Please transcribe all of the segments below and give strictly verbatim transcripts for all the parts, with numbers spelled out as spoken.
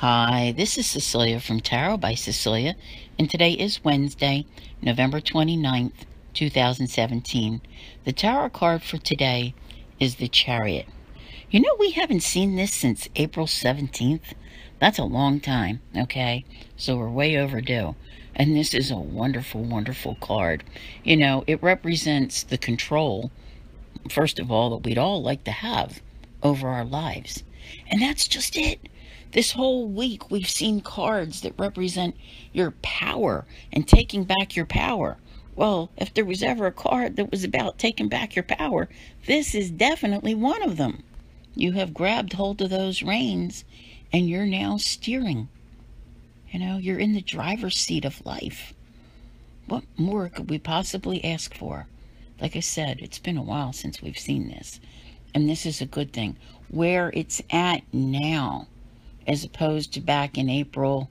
Hi, this is Cecelia from Tarot by Cecelia, and today is Wednesday, November twenty-ninth, two thousand seventeen. The tarot card for today is the Chariot. You know, we haven't seen this since April seventeenth. That's a long time, okay? So we're way overdue. And this is a wonderful, wonderful card. You know, it represents the control, first of all, that we'd all like to have over our lives. And that's just it. This whole week, we've seen cards that represent your power and taking back your power. Well, if there was ever a card that was about taking back your power, this is definitely one of them. You have grabbed hold of those reins, and you're now steering. You know, you're in the driver's seat of life. What more could we possibly ask for? Like I said, it's been a while since we've seen this, and this is a good thing. Where it's at now, as opposed to back in April,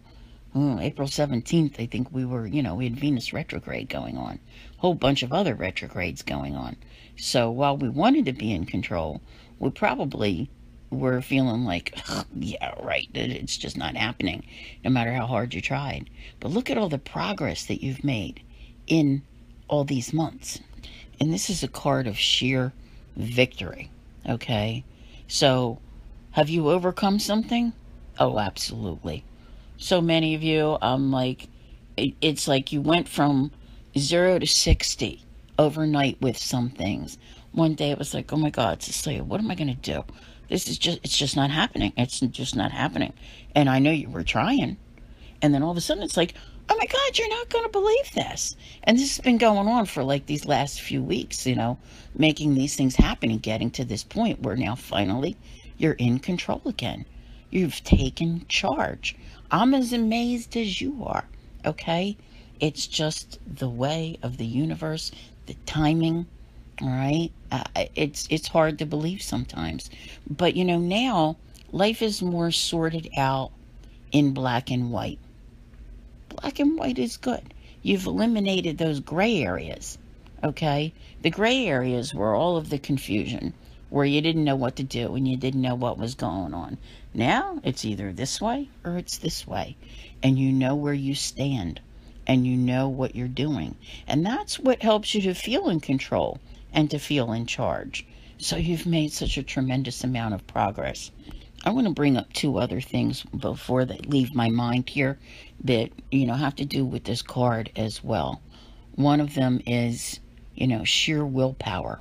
oh, April seventeenth, I think we were, you know, we had Venus retrograde going on, a whole bunch of other retrogrades going on. So while we wanted to be in control, we probably were feeling like, yeah, right, it's just not happening, no matter how hard you tried. But look at all the progress that you've made in all these months. And this is a card of sheer victory, okay? So have you overcome something? Oh, absolutely. So many of you, I'm like, it's like you went from zero to sixty overnight with some things. One day it was like, oh my God, Cecelia, what am I going to do? This is just, it's just not happening. It's just not happening. And I know you were trying. And then all of a sudden it's like, oh my God, you're not going to believe this. And this has been going on for like these last few weeks, you know, making these things happen and getting to this point where now finally you're in control again. You've taken charge. I'm as amazed as you are, okay? It's just the way of the universe, the timing, all right? Uh, it's, it's hard to believe sometimes. But, you know, now life is more sorted out in black and white. Black and white is good. You've eliminated those gray areas, okay? The gray areas were all of the confusion, where you didn't know what to do and you didn't know what was going on. Now, it's either this way or it's this way. And you know where you stand. And you know what you're doing. And that's what helps you to feel in control and to feel in charge. So you've made such a tremendous amount of progress. I want to bring up two other things before they leave my mind here that, you know, have to do with this card as well. One of them is, you know, sheer willpower.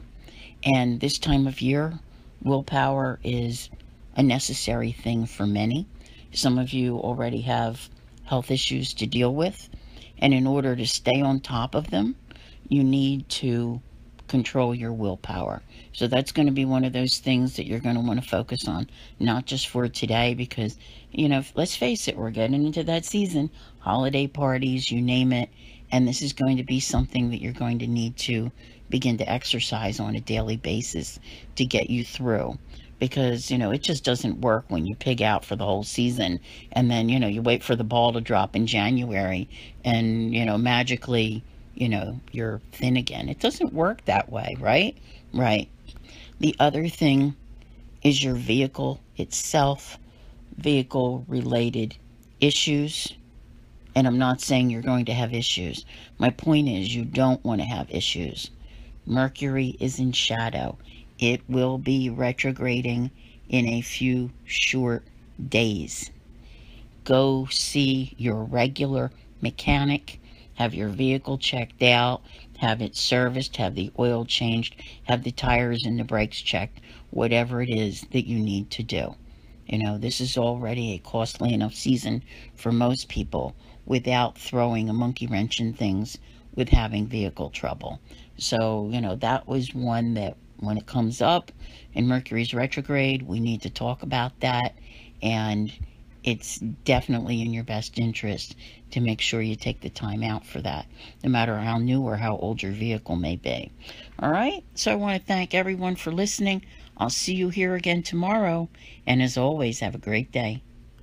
And this time of year, willpower is a necessary thing for many. Some of you already have health issues to deal with. And in order to stay on top of them, you need to control your willpower. So that's going to be one of those things that you're going to want to focus on, not just for today, because, you know, let's face it, we're getting into that season, holiday parties, you name it. And this is going to be something that you're going to need to begin to exercise on a daily basis to get you through. Because, you know, it just doesn't work when you pig out for the whole season. And then, you know, you wait for the ball to drop in January and, you know, magically, you know, you're thin again. It doesn't work that way, right? Right. The other thing is your vehicle itself, vehicle-related issues. And I'm not saying you're going to have issues. My point is you don't want to have issues. Mercury is in shadow. It will be retrograding in a few short days. Go see your regular mechanic. Have your vehicle checked out. Have it serviced. Have the oil changed. Have the tires and the brakes checked. Whatever it is that you need to do. You know, this is already a costly enough season for most people without throwing a monkey wrench in things with having vehicle trouble. So, you know, that was one that when it comes up in Mercury's retrograde, we need to talk about that. And it's definitely in your best interest to make sure you take the time out for that, no matter how new or how old your vehicle may be. All right. So I want to thank everyone for listening. I'll see you here again tomorrow. And as always, have a great day.